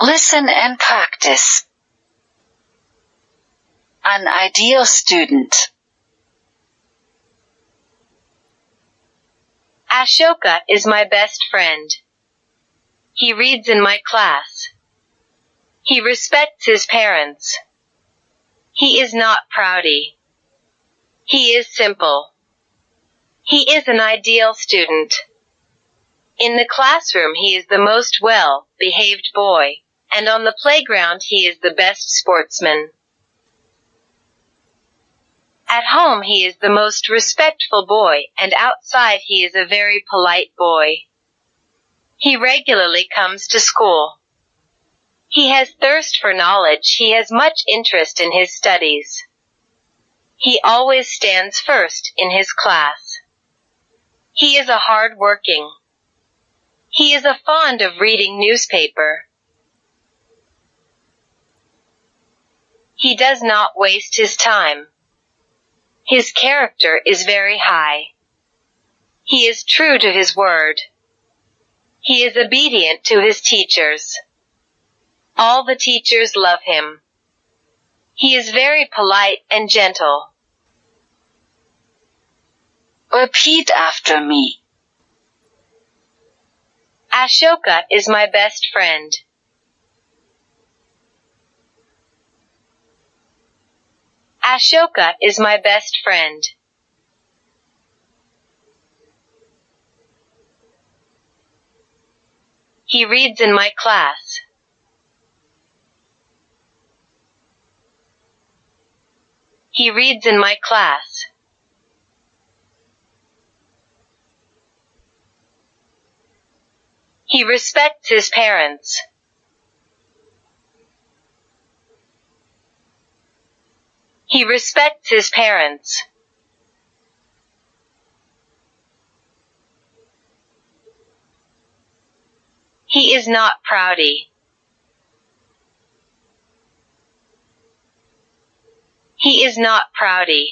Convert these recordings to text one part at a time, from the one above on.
Listen and practice. An ideal student. Ashoka is my best friend. He reads in my class. He respects his parents. He is not proudy. He is simple. He is an ideal student. In the classroom, he is the most well-behaved boy, and on the playground, he is the best sportsman. At home, he is the most respectful boy, and outside, he is a very polite boy. He regularly comes to school. He has thirst for knowledge. He has much interest in his studies. He always stands first in his class. He is a hard-working. He is fond of reading newspaper. He does not waste his time. His character is very high. He is true to his word. He is obedient to his teachers. All the teachers love him. He is very polite and gentle. Repeat after me. Ashoka is my best friend. Ashoka is my best friend. He reads in my class. He reads in my class. He respects his parents. He respects his parents. He is not proudy. He is not proudy.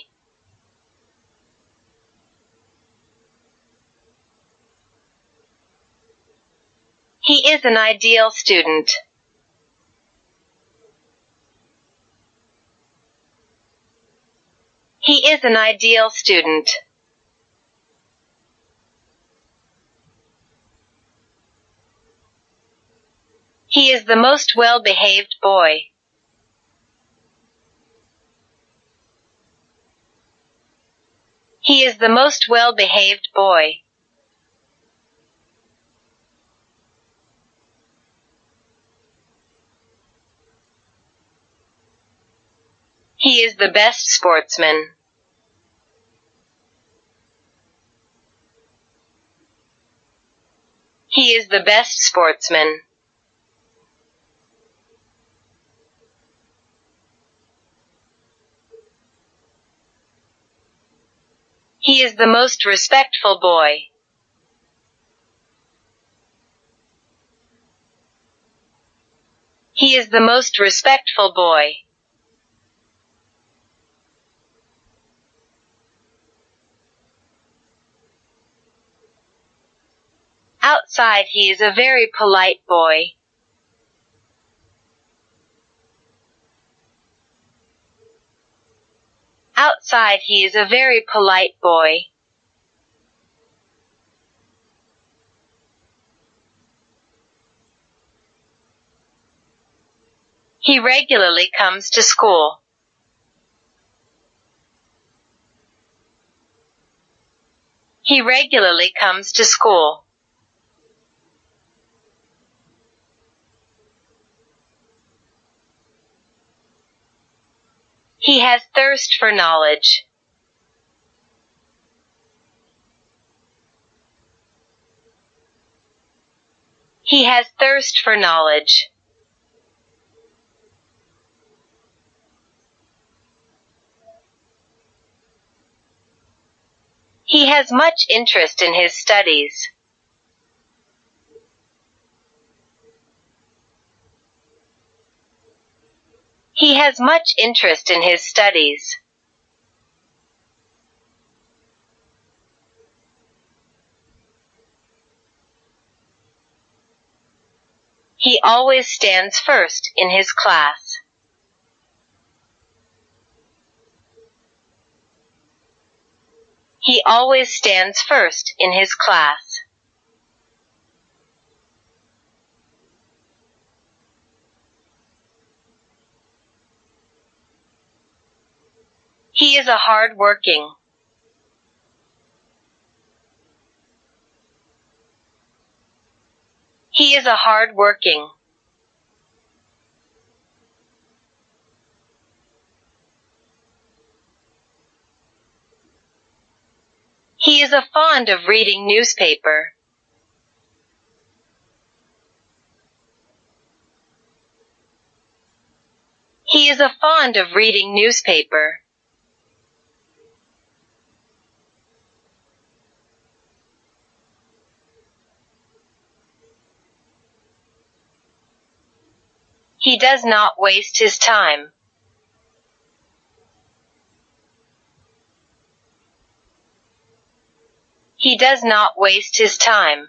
He is an ideal student. He is an ideal student. He is the most well-behaved boy. He is the most well-behaved boy. He is the best sportsman. He is the best sportsman. He is the most respectful boy. He is the most respectful boy. Outside, he is a very polite boy. Outside, he is a very polite boy. He regularly comes to school. He regularly comes to school. He has thirst for knowledge. He has thirst for knowledge. He has much interest in his studies. He has much interest in his studies. He always stands first in his class. He always stands first in his class. He is a hard-working. He is a hard-working. He is a fond of reading newspaper. He is a fond of reading newspaper. He does not waste his time. He does not waste his time.